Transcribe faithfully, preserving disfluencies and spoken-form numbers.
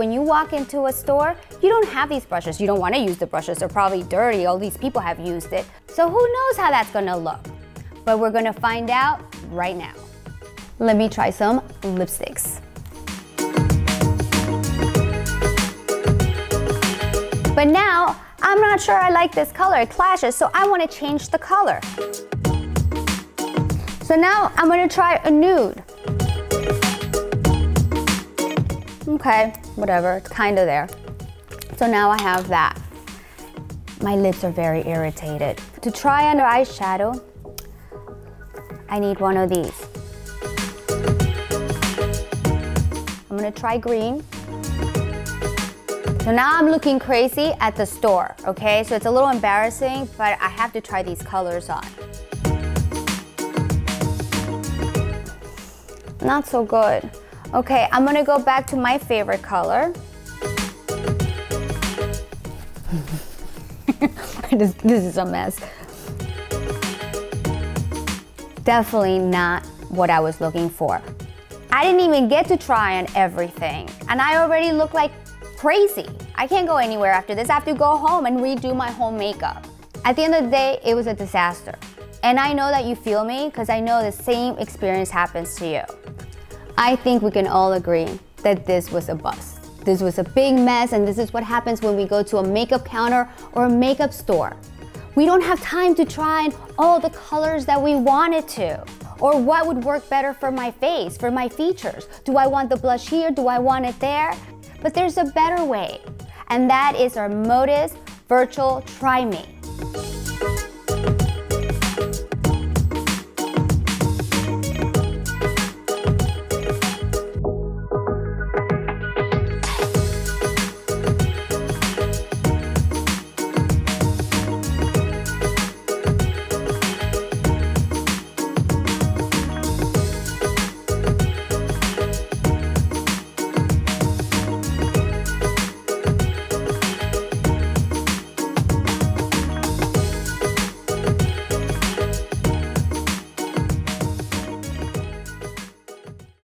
When you walk into a store, you don't have these brushes. You don't want to use the brushes. They're probably dirty. All these people have used it. So who knows how that's going to look? But we're going to find out right now. Let me try some lipsticks. But now, I'm not sure I like this color. It clashes, so I want to change the color. So now I'm going to try a nude. Okay, whatever, it's kind of there. So now I have that. My lips are very irritated. To try under eyeshadow, I need one of these. I'm going to try green. So now I'm looking crazy at the store, okay? So it's a little embarrassing, but I have to try these colors on. Not so good. Okay, I'm gonna go back to my favorite color. this, this is a mess. Definitely not what I was looking for. I didn't even get to try on everything, and I already look like crazy. I can't go anywhere after this. I have to go home and redo my whole makeup. At the end of the day, it was a disaster. And I know that you feel me, because I know the same experience happens to you. I think we can all agree that this was a bust. This was a big mess, and this is what happens when we go to a makeup counter or a makeup store. We don't have time to try on all the colors that we wanted to. Or what would work better for my face, for my features? Do I want the blush here? Do I want it there? But there's a better way, and that is our Motives Virtual Try Me.